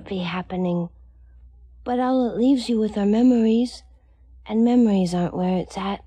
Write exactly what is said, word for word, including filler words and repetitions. therapy happening, but all it leaves you with are memories, and memories aren't where it's at.